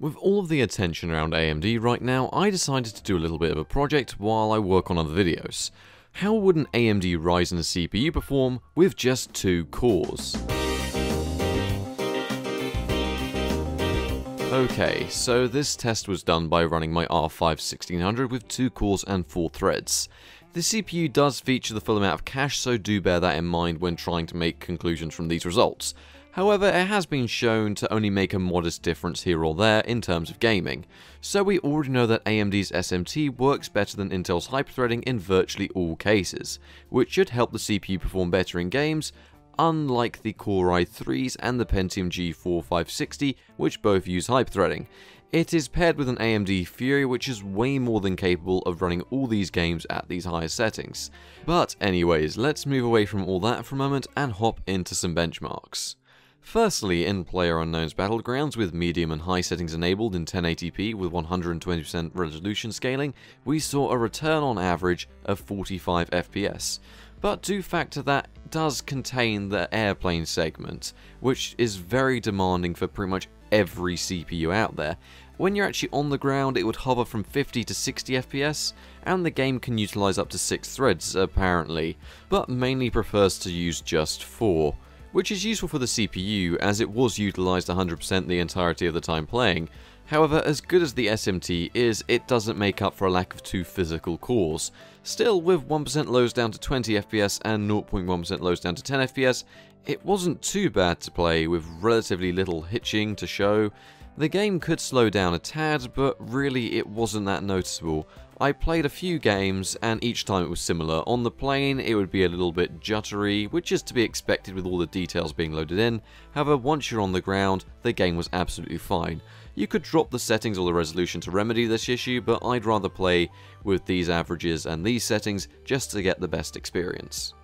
With all of the attention around AMD right now, I decided to do a little bit of a project while I work on other videos. How would an AMD Ryzen CPU perform with just 2 cores? Okay, so this test was done by running my R5 1600 with 2 cores and 4 threads. The CPU does feature the full amount of cache, so do bear that in mind when trying to make conclusions from these results. However, it has been shown to only make a modest difference here or there in terms of gaming, so we already know that AMD's SMT works better than Intel's hyperthreading in virtually all cases, which should help the CPU perform better in games, unlike the Core i3s and the Pentium G4 560, which both use hyperthreading. It is paired with an AMD Fury, which is way more than capable of running all these games at these higher settings. But anyways, let's move away from all that for a moment and hop into some benchmarks. Firstly, in PlayerUnknown's Battlegrounds, with medium and high settings enabled in 1080p with 120% resolution scaling, we saw a return on average of 45 FPS. But do factor that does contain the airplane segment, which is very demanding for pretty much every CPU out there. When you're actually on the ground, it would hover from 50 to 60 FPS, and the game can utilize up to 6 threads apparently, but mainly prefers to use just 4. Which is useful for the CPU, as it was utilised 100% the entirety of the time playing. However, as good as the SMT is, it doesn't make up for a lack of 2 physical cores. Still, with 1% lows down to 20 FPS and 0.1% lows down to 10 FPS, it wasn't too bad to play, with relatively little hitching to show. The game could slow down a tad, but really it wasn't that noticeable. I played a few games, and each time it was similar. On the plane, it would be a little bit juddery, which is to be expected with all the details being loaded in. However, once you're on the ground, the game was absolutely fine. You could drop the settings or the resolution to remedy this issue, but I'd rather play with these averages and these settings just to get the best experience.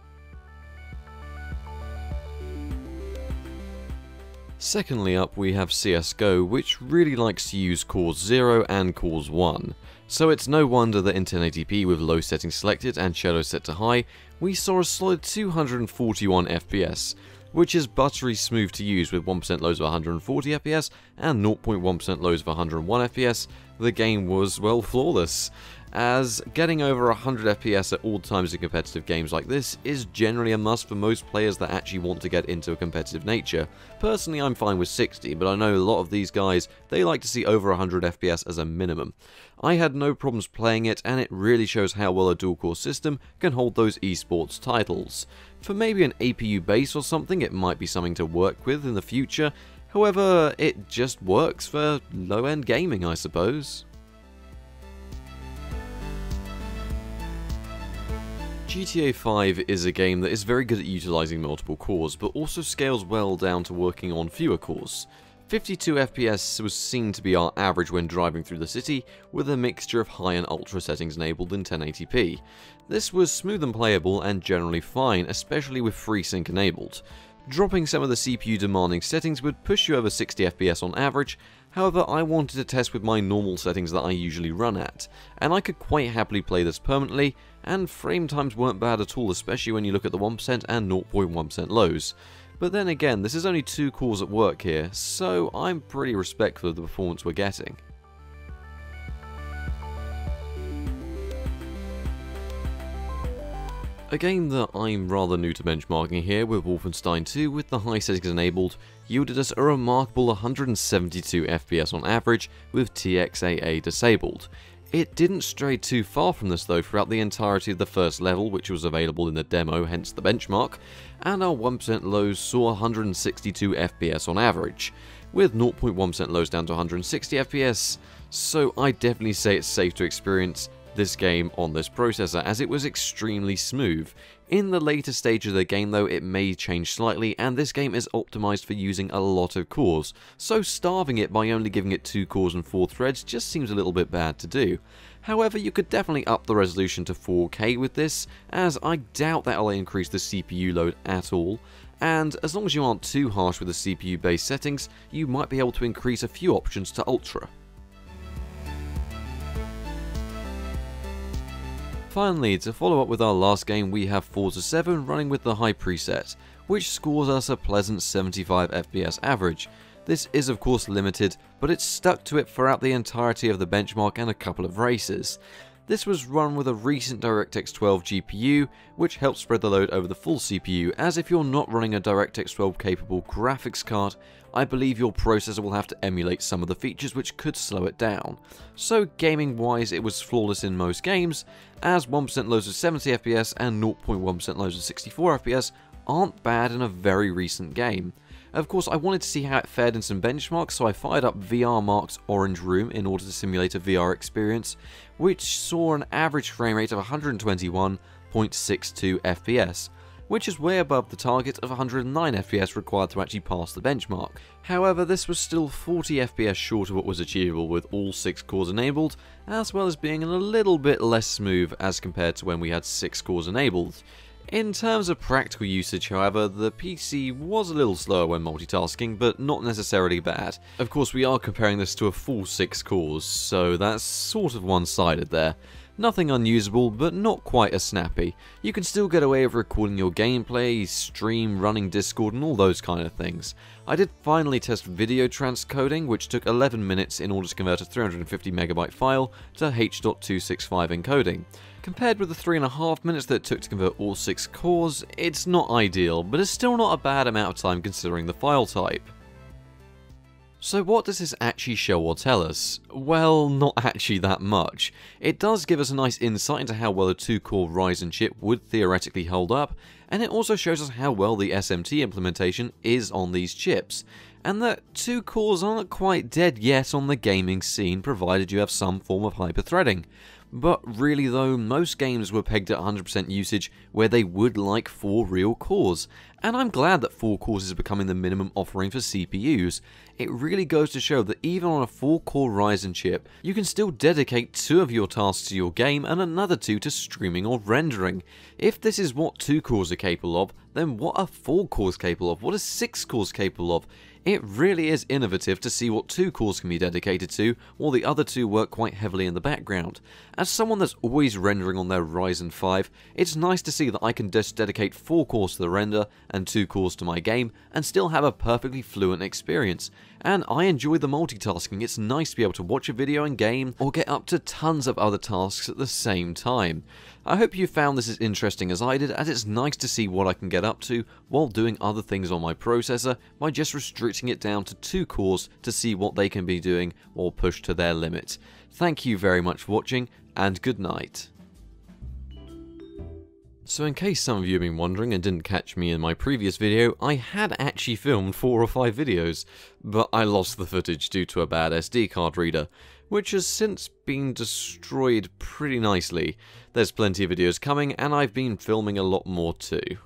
Secondly up, we have CSGO, which really likes to use cores 0 and cores 1. So it's no wonder that in 1080p with low settings selected and shadow set to high, we saw a solid 241 FPS, which is buttery smooth to use with 1% lows of 140 FPS and 0.1% lows of 101 FPS. The game was, well, flawless, as getting over 100 FPS at all times in competitive games like this is generally a must for most players that actually want to get into a competitive nature. Personally, I'm fine with 60, but I know a lot of these guys, they like to see over 100 FPS as a minimum. I had no problems playing it, and it really shows how well a dual-core system can hold those esports titles. For maybe an APU base or something, it might be something to work with in the future. However, it just works for low-end gaming, I suppose. GTA 5 is a game that is very good at utilising multiple cores, but also scales well down to working on fewer cores. 52 FPS was seen to be our average when driving through the city, with a mixture of high and ultra settings enabled in 1080p. This was smooth and playable and generally fine, especially with FreeSync enabled. Dropping some of the CPU demanding settings would push you over 60 FPS on average. However, I wanted to test with my normal settings that I usually run at, and I could quite happily play this permanently, and frame times weren't bad at all, especially when you look at the 1% and 0.1% lows. But then again, this is only 2 cores at work here, so I'm pretty respectful of the performance we're getting. A game that I'm rather new to benchmarking here, with Wolfenstein 2 with the high settings enabled, yielded us a remarkable 172 FPS on average with TXAA disabled. It didn't stray too far from this though throughout the entirety of the first level, which was available in the demo, hence the benchmark, and our 1% lows saw 162 FPS on average, with 0.1% lows down to 160 FPS, so I definitely say it's safe to experience this game on this processor, as it was extremely smooth. In the later stage of the game though, it may change slightly, and this game is optimized for using a lot of cores, so starving it by only giving it 2 cores and 4 threads just seems a little bit bad to do. However, you could definitely up the resolution to 4K with this, as I doubt that'll increase the CPU load at all, and as long as you aren't too harsh with the CPU based settings, you might be able to increase a few options to ultra. Finally, to follow up with our last game, we have Forza 7 running with the high preset, which scores us a pleasant 75 FPS average. This is of course limited, but it's stuck to it throughout the entirety of the benchmark and a couple of races. This was run with a recent DirectX 12 GPU, which helps spread the load over the full CPU, as if you're not running a DirectX 12 capable graphics card, I believe your processor will have to emulate some of the features which could slow it down. So gaming wise it was flawless in most games, as 1% lows of 70fps and 0.1% lows of 64fps aren't bad in a very recent game. Of course, I wanted to see how it fared in some benchmarks, so I fired up VRMark's Orange Room in order to simulate a VR experience, which saw an average frame rate of 121.62 FPS, which is way above the target of 109 FPS required to actually pass the benchmark. However, this was still 40 FPS short of what was achievable with all 6 cores enabled, as well as being a little bit less smooth as compared to when we had 6 cores enabled. In terms of practical usage, however, the PC was a little slower when multitasking, but not necessarily bad. Of course, we are comparing this to a full 6 cores, so that's sort of one-sided there. Nothing unusable, but not quite as snappy. You can still get away with recording your gameplay, stream, running Discord, and all those kind of things. I did finally test video transcoding, which took 11 minutes in order to convert a 350MB file to H.265 encoding. Compared with the 3.5 minutes that it took to convert all 6 cores, it's not ideal, but it's still not a bad amount of time considering the file type. So what does this actually show or tell us? Well, not actually that much. It does give us a nice insight into how well a 2-core Ryzen chip would theoretically hold up, and it also shows us how well the SMT implementation is on these chips, and that 2 cores aren't quite dead yet on the gaming scene provided you have some form of hyperthreading. But really though, most games were pegged at 100% usage where they would like 4 real cores, and I'm glad that 4 cores is becoming the minimum offering for CPUs. It really goes to show that even on a 4-core Ryzen chip, you can still dedicate 2 of your tasks to your game and another 2 to streaming or rendering. If this is what 2 cores are capable of, then what are 4 cores capable of? What are 6 cores capable of? It really is innovative to see what 2 cores can be dedicated to, while the other 2 work quite heavily in the background. As someone that's always rendering on their Ryzen 5, it's nice to see that I can just dedicate 4 cores to the render and 2 cores to my game and still have a perfectly fluent experience. And I enjoy the multitasking. It's nice to be able to watch a video and game or get up to tons of other tasks at the same time. I hope you found this as interesting as I did, as it's nice to see what I can get up to while doing other things on my processor by just restricting it down to 2 cores to see what they can be doing or push to their limit. Thank you very much for watching, and good night. So in case some of you have been wondering and didn't catch me in my previous video, I had actually filmed 4 or 5 videos, but I lost the footage due to a bad SD card reader, which has since been destroyed pretty nicely. There's plenty of videos coming, and I've been filming a lot more too.